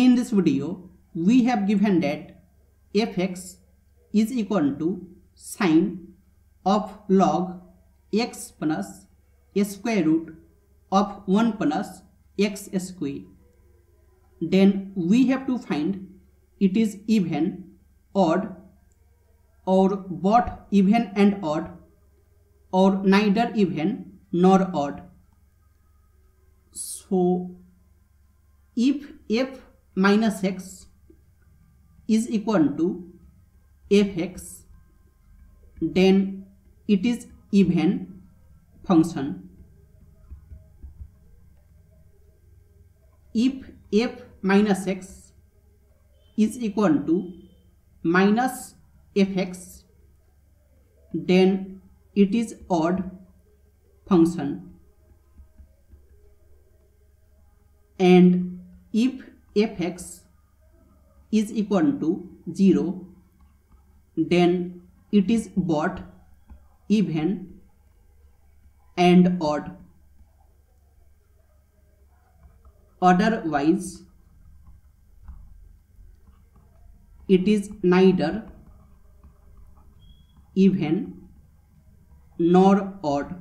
In this video, we have given that fx is equal to sine of log x plus square root of 1 plus x square. Then we have to find it is even, odd, or both even and odd, or neither even nor odd. So if f minus x is equal to fx, then it is even function. If f minus x is equal to minus fx, then it is odd function. And if fx is equal to 0, then it is both even and odd. Otherwise, it is neither even nor odd.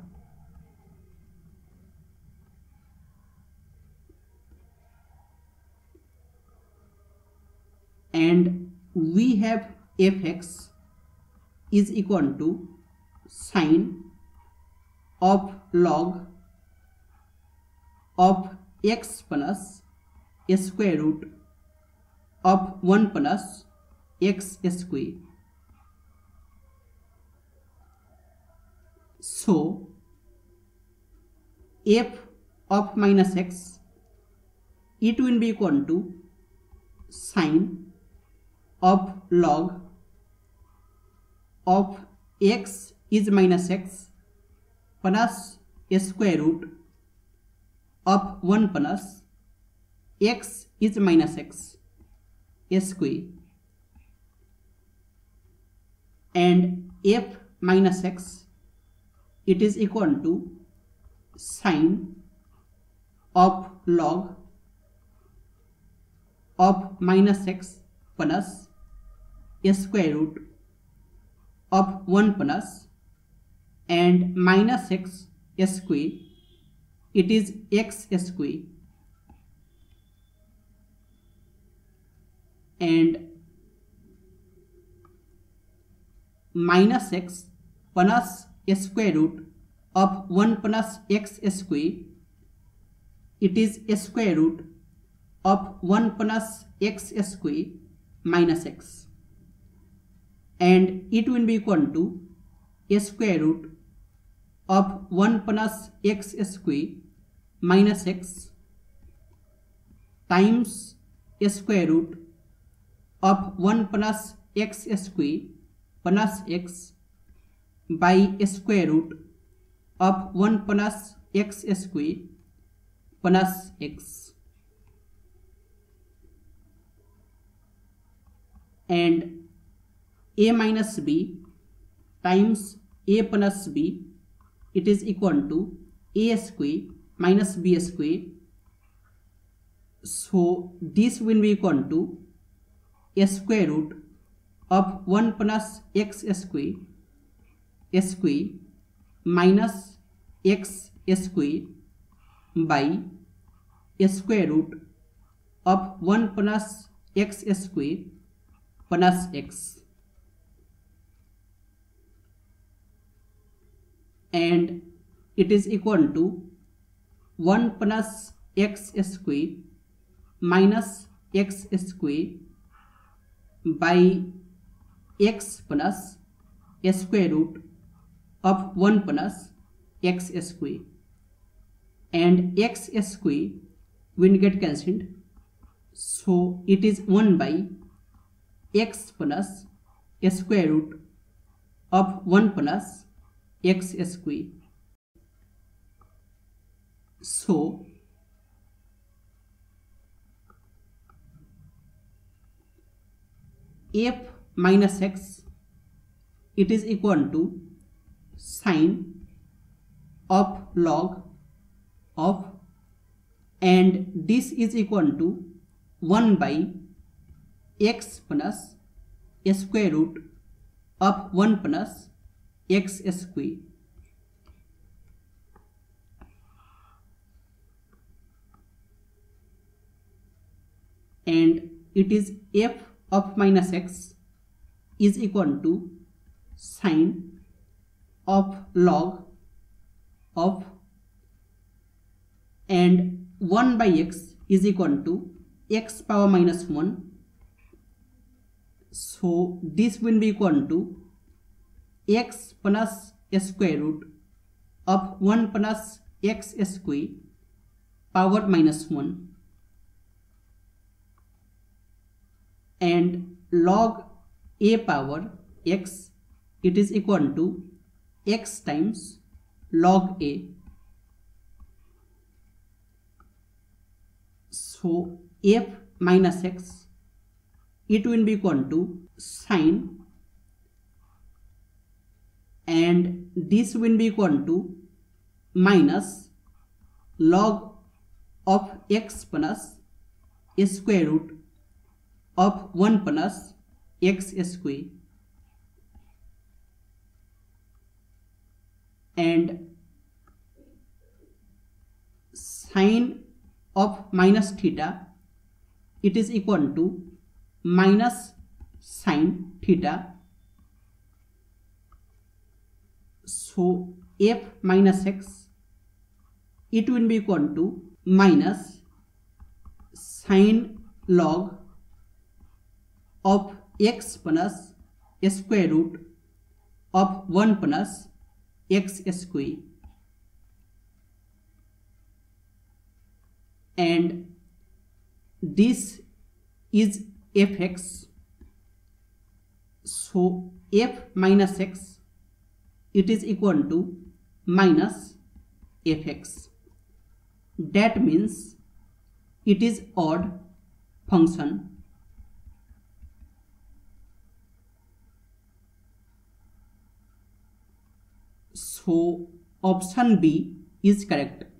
And we have fx is equal to sine of log of x plus square root of 1 plus x square. So f of minus x, it will be equal to sine of log of x is minus x plus square root of 1 plus x is minus x square. And f minus x, it is equal to sine of log of minus x plus square root of 1 plus and minus x square, it is x square. And minus x plus square root of 1 plus x square, it is square root of 1 plus x square minus x. And it will be equal to square root of 1 plus x square minus x times square root of 1 plus x square plus x by square root of 1 plus x square plus x. And a minus b times a plus b, it is equal to a square minus b square. So this will be equal to a square root of 1 plus x square minus x square by a square root of 1 plus x square plus x. And it is equal to 1 plus x square minus x square by x plus square root of 1 plus x square. And x square will get cancelled. So it is 1 by x plus square root of 1 plus x square. So f minus x, it is equal to sine of log of, and this is equal to 1 by x plus square root of 1 plus x square. And it is f of minus x is equal to sine of log of, and 1 by x is equal to x power minus 1. So this will be equal to x plus square root of 1 plus x square power minus 1. And log a power x, it is equal to x times log a. So f minus x, it will be equal to sine, and this will be equal to minus log of x plus square root of 1 plus x square. And sine of minus theta, it is equal to minus sine theta. So f minus x, it will be equal to minus sine log of x plus square root of 1 plus x square. And this is fx. So f minus x, it is equal to minus fx. That means it is odd function. So option B is correct.